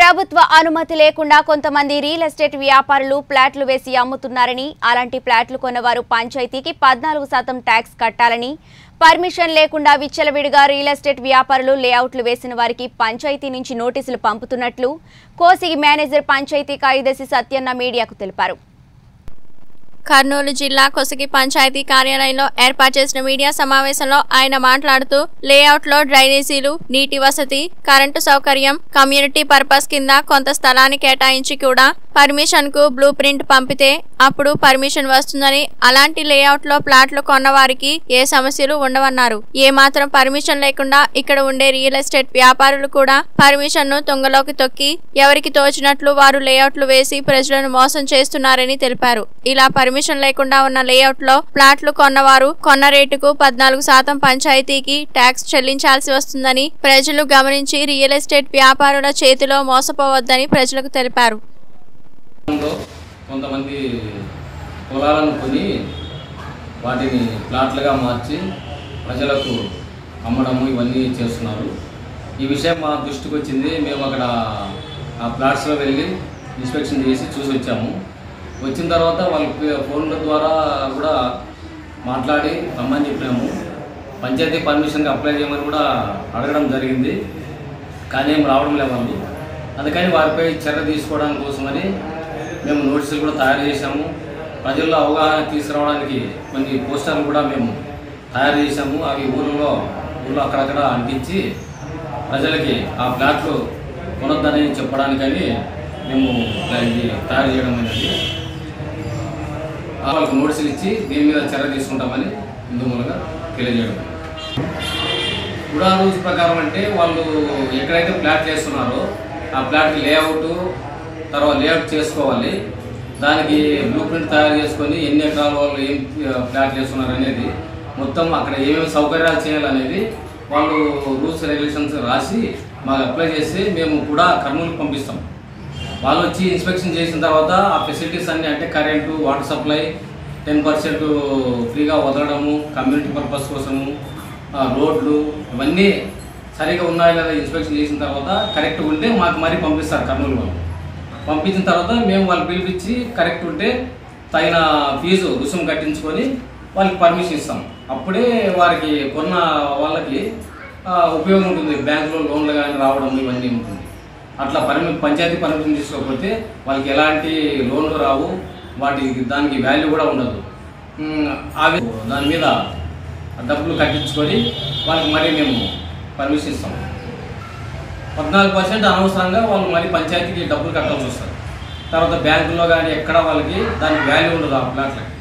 ప్రభుత్వ అనుమతి లేకుండా కొంతమంది రియల్ ఎస్టేట్ వ్యాపారులు ప్లాట్లు వేసి అమ్ముతున్నారని, అలాంటి ప్లాట్లు కొన్నవారు పంచాయతీకి 14% ట్యాక్స్ కట్టాలని, పర్మిషన్ లేకుండా విచ్చలవిడిగా రియల్ ఎస్టేట్ వ్యాపారులు లేఅవుట్లు వేసిన వారికి పంచాయతీ నుంచి నోటీసులు పంపుతున్నట్లు కోసిగి మేనేజర్ పంచాయతీ కార్యదర్శి సత్యన్న మీడియాకు తెలిపారు. కర్నూలు జిల్లా కోసిగి పంచాయతీ కార్యాలయంలో ఏర్పాటు చేసిన మీడియా సమావేశంలో ఆయన మాట్లాడుతూ, లేఅవుట్లో డ్రైనేజీలు, నీటి వసతి, కరెంటు సౌకర్యం, కమ్యూనిటీ పర్పస్ కింద కొంత స్థలాన్ని కేటాయించి కూడా పర్మిషన్ కు బ్లూ ప్రింట్ పంపితే అప్పుడు పర్మిషన్ వస్తుందని, అలాంటి లేఅవుట్లో ప్లాట్లు కొన్న వారికి ఏ సమస్యలు ఉండవన్నారు. ఏమాత్రం పర్మిషన్ లేకుండా ఇక్కడ ఉండే రియల్ ఎస్టేట్ వ్యాపారులు కూడా పర్మిషన్ ను తుంగలోకి తొక్కి ఎవరికి తోచినట్లు వారు లేఅవుట్లు వేసి ప్రజలను మోసం చేస్తున్నారని తెలిపారు. ఇలా పర్మిషన్ లేకుండా ఉన్న లేఅవుట్ లో ప్లాట్లు కొన్నవారు కొన్న రేటుకు 14% పంచాయతీకి ట్యాక్స్ చెల్లించాల్సి వస్తుందని ప్రజలు గమనించి రియల్ ఎస్టేట్ వ్యాపారుల చేతిలో మోసపోవద్దని ప్రజలకు తెలిపారు. కొంతమంది పొలాలను కొని వాటిని ప్లాట్లుగా మార్చి ప్రజలకు అమ్మడము ఇవన్నీ చేస్తున్నారు. ఈ విషయం మా దృష్టికి వచ్చింది. మేము అక్కడ ఆ ప్లాట్స్లో వెళ్ళి ఇన్స్పెక్షన్ చేసి చూసి వచ్చాము. వచ్చిన తర్వాత వాళ్ళకి ఫోన్ల ద్వారా కూడా మాట్లాడి రమ్మని చెప్పాము. పంచాయతీ పర్మిషన్కి అప్లై చేయమని కూడా అడగడం జరిగింది. కానీ ఏం రావడం లేదు వాళ్ళు. అందుకని వారిపై చర్య తీసుకోవడానికి కోసమని మేము నోటీసులు కూడా తయారు చేశాము. ప్రజల్లో అవగాహన తీసుకురావడానికి కొన్ని పోస్టర్లు కూడా మేము తయారు చేశాము. అవి ఊళ్ళో అక్కడక్కడ అంటించి ప్రజలకి ఆ ప్లాట్లు కొనొద్దని చెప్పడానికని మేము ఇది తయారు చేయడం అనేది వాళ్ళకు నోటీసులు ఇచ్చి దీని మీద చర్య తీసుకుంటామని ఇందు మూలంగా తెలియజేయడం. కూడా రూల్స్ ప్రకారం అంటే వాళ్ళు ఎక్కడైతే ప్లాట్ చేస్తున్నారో ఆ ప్లాట్కి లేఅవుట్ చేసుకోవాలి. దానికి బ్లూ ప్రింట్ తయారు చేసుకొని ఎన్ని ఎకరాలు వాళ్ళు ఏం ప్లాట్ చేస్తున్నారు అనేది మొత్తం అక్కడ ఏమేమి సౌకర్యాలు చేయాలనేది వాళ్ళు రూల్స్ రెగ్యులేషన్స్ రాసి మాకు అప్లై చేసి మేము కూడా కర్నూలుకి పంపిస్తాం. వాళ్ళు వచ్చి ఇన్స్పెక్షన్ చేసిన తర్వాత ఆ ఫెసిలిటీస్ అన్నీ అంటే కరెంటు, వాటర్ సప్లై 10% ఫ్రీగా వదలడము, కమ్యూనిటీ పర్పస్ కోసము, రోడ్లు ఇవన్నీ సరిగా ఉన్నాయో లేదా ఇన్స్పెక్షన్ చేసిన తర్వాత కరెక్ట్ ఉంటే మాకు మరీ పంపిస్తారు. కర్నూలు వాళ్ళు పంపించిన తర్వాత మేము వాళ్ళు పిలిపించి కరెక్ట్ ఉంటే తగిన ఫీజు రుసుము కట్టించుకొని వాళ్ళకి పర్మిషన్ ఇస్తాం. అప్పుడే వారికి కొన్న వాళ్ళకి ఉపయోగం ఉంటుంది. బ్యాంకులో లోన్లు కానీ రావడం ఇవన్నీ ఉంటుంది. అట్లా పంచాయతీ పర్మిషన్ తీసుకోకపోతే వాళ్ళకి ఎలాంటి లోన్లు రావు. దానికి వాల్యూ కూడా ఉండదు. అవి దాని మీద డబ్బులు కట్టించుకొని వాళ్ళకి మరీ మేము పర్మిషన్ ఇస్తాం. 14% అనవసరంగా వాళ్ళు మరీ పంచాయతీకి డబ్బులు కట్టాల్సి వస్తారు. తర్వాత బ్యాంకుల్లో కానీ ఎక్కడ వాళ్ళకి దానికి వాల్యూ ఉండదు ఆ ప్లాట్లకి.